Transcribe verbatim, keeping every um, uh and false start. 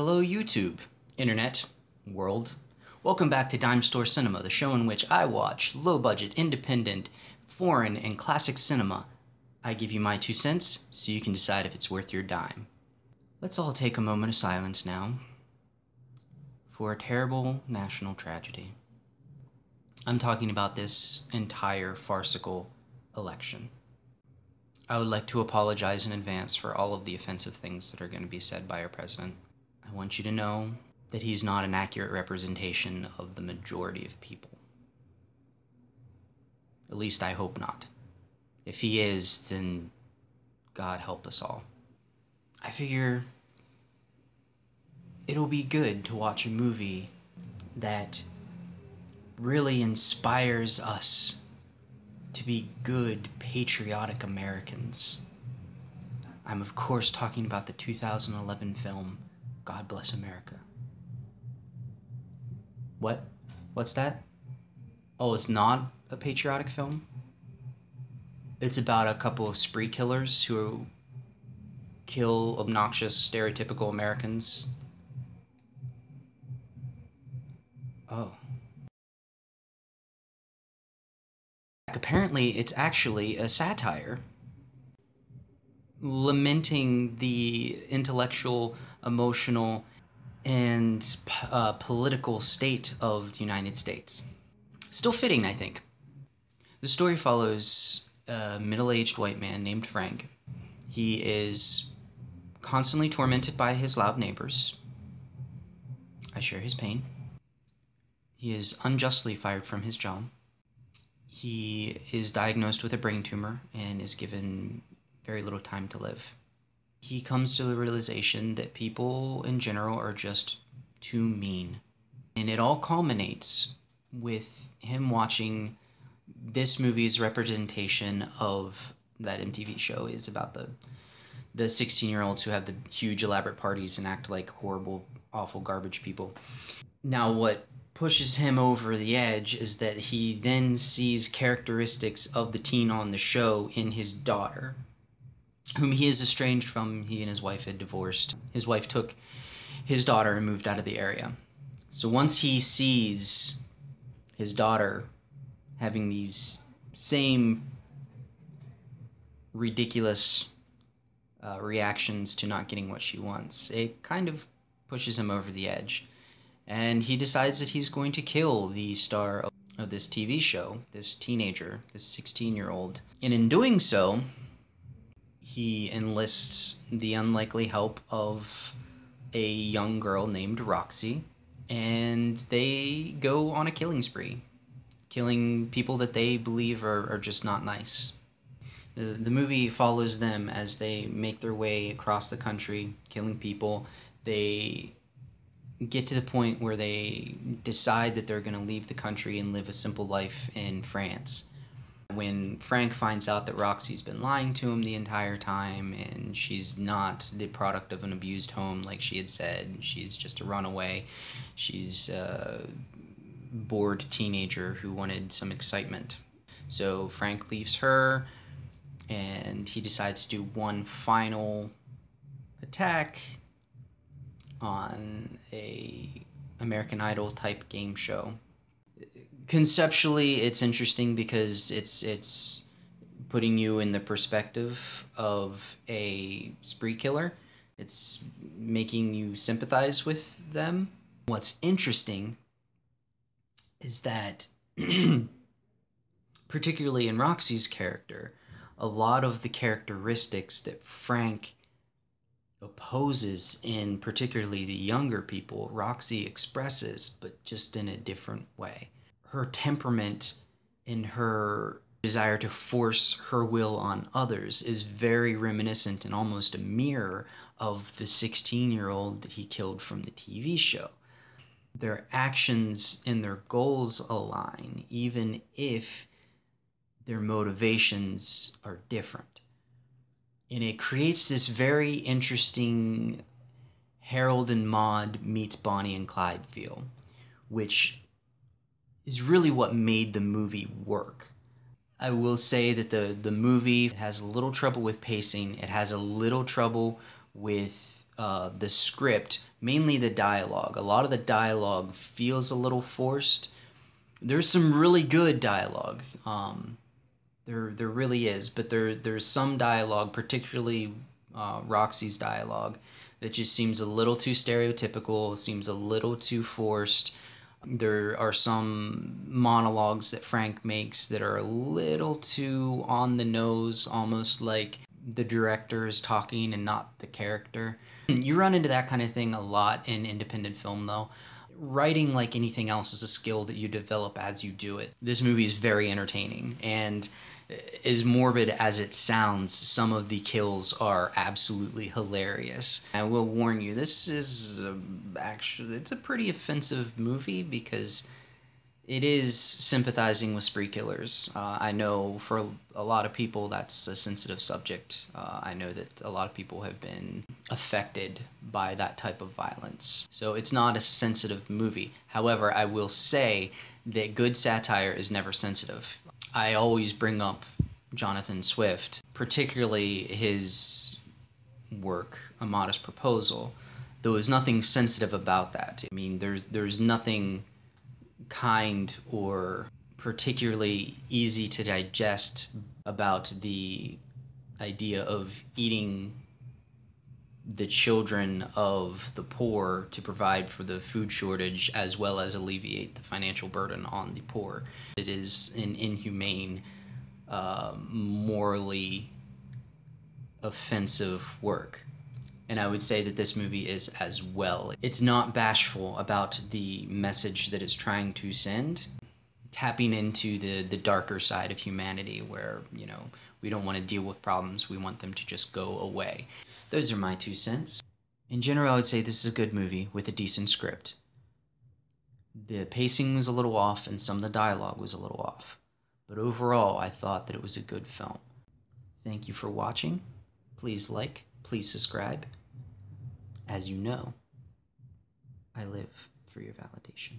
Hello YouTube, internet, world. Welcome back to Dime Store Cinema, the show in which I watch low-budget, independent, foreign, and classic cinema. I give you my two cents, so you can decide if it's worth your dime. Let's all take a moment of silence now for a terrible national tragedy. I'm talking about this entire farcical election. I would like to apologize in advance for all of the offensive things that are going to be said by our president. I want you to know that he's not an accurate representation of the majority of people. At least I hope not. If he is, then God help us all. I figure it'll be good to watch a movie that really inspires us to be good, patriotic Americans. I'm of course talking about the two thousand eleven film God Bless America. What? What's that? Oh, it's not a patriotic film? It's about a couple of spree killers who kill obnoxious, stereotypical Americans. Oh. Apparently, it's actually a satire lamenting the intellectual, emotional, and uh, political state of the United States. Still fitting, I think. The story follows a middle-aged white man named Frank. He is constantly tormented by his loud neighbors. I share his pain. He is unjustly fired from his job. He is diagnosed with a brain tumor and is given very little time to live. He comes to the realization that people in general are just too mean. And it all culminates with him watching this movie's representation of that M T V show is about the the sixteen-year-olds who have the huge elaborate parties and act like horrible, awful garbage people. Now what pushes him over the edge is that he then sees characteristics of the teen on the show in his daughter, whom he is estranged from. He and his wife had divorced. His wife took his daughter and moved out of the area. So once he sees his daughter having these same ridiculous uh, reactions to not getting what she wants, it kind of pushes him over the edge. And he decides that he's going to kill the star of this T V show, this teenager, this sixteen-year-old. And in doing so, he enlists the unlikely help of a young girl named Roxy, and they go on a killing spree, killing people that they believe are, are just not nice. The, the movie follows them as they make their way across the country, killing people. They get to the point where they decide that they're going to leave the country and live a simple life in France. When Frank finds out that Roxy's been lying to him the entire time and she's not the product of an abused home like she had said, she's just a runaway, she's a bored teenager who wanted some excitement. So Frank leaves her and he decides to do one final attack on a American Idol type game show. Conceptually, it's interesting because it's it's putting you in the perspective of a spree killer. It's making you sympathize with them. What's interesting is that, particularly in Roxy's character, a lot of the characteristics that Frank opposes in particularly the younger people, Roxy expresses, but just in a different way. Her temperament and her desire to force her will on others is very reminiscent and almost a mirror of the sixteen-year-old that he killed from the T V show. Their actions and their goals align, even if their motivations are different. And it creates this very interesting Harold and Maude meets Bonnie and Clyde feel, which is really what made the movie work. I will say that the, the movie has a little trouble with pacing. It has a little trouble with uh, the script, mainly the dialogue. A lot of the dialogue feels a little forced. There's some really good dialogue. Um, there, there really is, but there, there's some dialogue, particularly uh, Roxy's dialogue, that just seems a little too stereotypical, seems a little too forced. There are some monologues that Frank makes that are a little too on the nose, almost like the director is talking and not the character. You run into that kind of thing a lot in independent film, though. Writing, like anything else, is a skill that you develop as you do it. This movie is very entertaining, and as morbid as it sounds, some of the kills are absolutely hilarious. I will warn you, this is a, actually it's a pretty offensive movie because it is sympathizing with spree killers. Uh, I know for a lot of people that's a sensitive subject. Uh, I know that a lot of people have been affected by that type of violence. So it's not a sensitive movie. However, I will say that good satire is never sensitive. I always bring up Jonathan Swift, particularly his work, A Modest Proposal. There was nothing sensitive about that. I mean, there's, there's nothing kind or particularly easy to digest about the idea of eating the children of the poor to provide for the food shortage as well as alleviate the financial burden on the poor. It is an inhumane, uh, morally offensive work. And I would say that this movie is as well. It's not bashful about the message that it's trying to send, tapping into the, the darker side of humanity where, you know, we don't want to deal with problems, we want them to just go away. Those are my two cents. In general, I would say this is a good movie with a decent script. The pacing was a little off and some of the dialogue was a little off. But overall, I thought that it was a good film. Thank you for watching. Please like, please subscribe. As you know, I live for your validation.